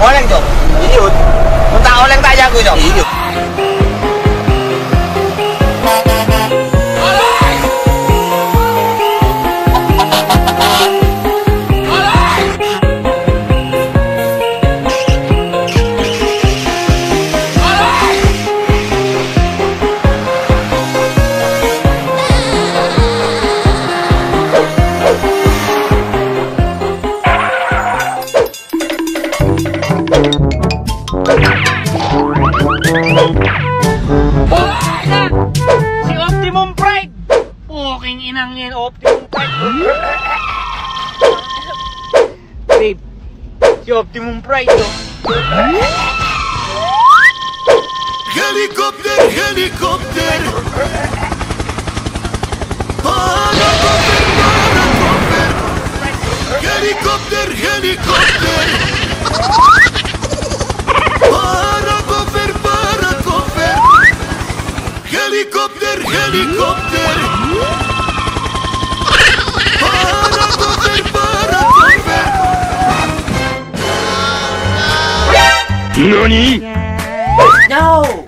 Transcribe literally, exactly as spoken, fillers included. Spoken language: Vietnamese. orang jom, idiot. Mentah orang tak jago jom. Idiot. Si Optimum Pride. Puking inang yan, Optimum Pride. Babe, si Optimum Pride to. Helicopter, helicopter. Helicopter, helicopter. Helicopter, helicopter. Helicopter, helicopter. Paracofer, paracofer. Nani? No!